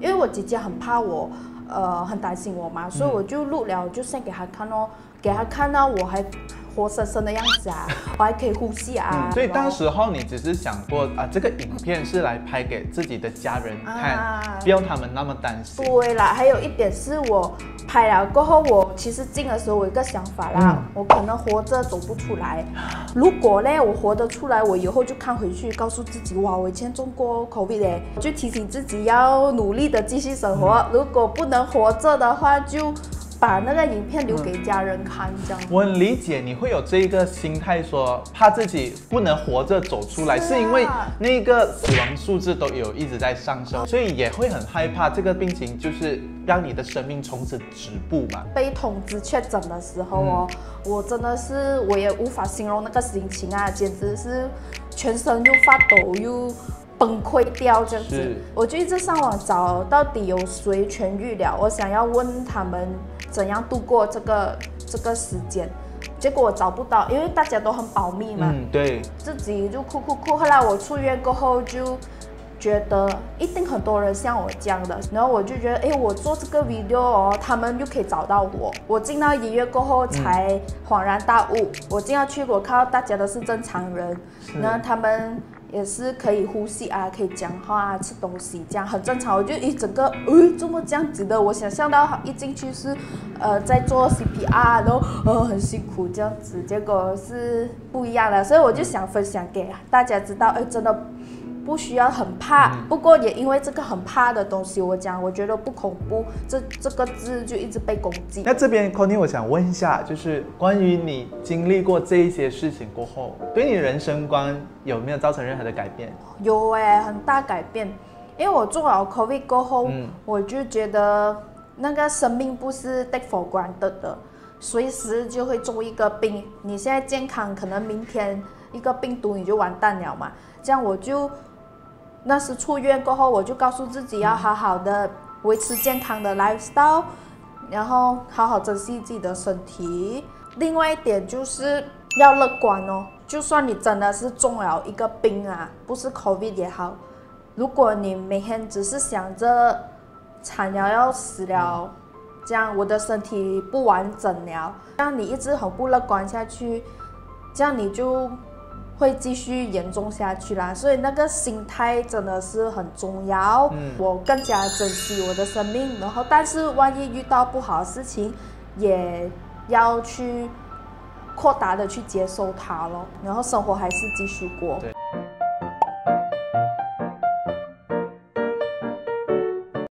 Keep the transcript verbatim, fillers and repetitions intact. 因为我姐姐很怕我，呃，很担心我嘛，所以我就录了，就先给她看哦，给她看到我还活生生的样子啊，我还可以呼吸啊。嗯、所以当时候你只是想过啊、呃，这个影片是来拍给自己的家人看，啊、不要他们那么担心。对啦，还有一点是我拍了过后，我其实进的时候我有一个想法啦，嗯、我可能活着走不出来。如果呢，我活得出来，我以后就看回去，告诉自己哇，我以前中过 COVID 嘞，就提醒自己要努力的继续生活。嗯、如果不能活着的话，就。 把那个影片留给家人看，这样。我很理解你会有这一个心态说，说怕自己不能活着走出来， 是, 啊、是因为那个死亡数字都有一直在上升，所以也会很害怕这个病情就是让你的生命从此止步嘛。被通知确诊的时候哦，嗯、我真的是我也无法形容那个心情啊，简直是全身又发抖又。 崩溃掉这样子，我就一直上网找到底有谁痊愈了，我想要问他们怎样度过这个这个时间，结果我找不到，因为大家都很保密嘛。嗯，对。自己就哭哭哭，后来我出院过后就觉得一定很多人像我这样的，然后我就觉得，哎，我做这个 video 哦，他们就可以找到我。我进到医院过后才恍然大悟，嗯、我进到去我看到大家都是正常人，然后他们。 也是可以呼吸啊，可以讲话啊，吃东西这样很正常。我就一整个，诶、哎，怎么这样子的？我想象到一进去是，呃，在做 C P R， 然后呃很辛苦这样子，结果是不一样的。所以我就想分享给大家知道，哎，真的不需要很怕。不过也因为这个很怕的东西，我讲我觉得不恐怖，这这个字就一直被攻击。那这边 Connie 我想问一下，就是关于你经历过这一些事情过后，对你人生观。 有没有造成任何的改变？有哎、欸，很大改变，因为我做了 COVID 过后，嗯、我就觉得那个生命不是 take for granted 的，随时就会中一个病。你现在健康，可能明天一个病毒你就完蛋了嘛。这样我就那时出院过后，我就告诉自己要好好的维持健康的 lifestyle， 然后好好珍惜自己的身体。另外一点就是要乐观哦。 就算你真的是中了一个病啊，不是 COVID 也好，如果你每天只是想着惨了要死了，这样我的身体不完整了，这样你一直很不乐观下去，这样你就会继续严重下去啦。所以那个心态真的是很重要。嗯、我更加珍惜我的生命，然后但是万一遇到不好的事情，也要去。 扩大的去接受它咯，然后生活还是继续过。对。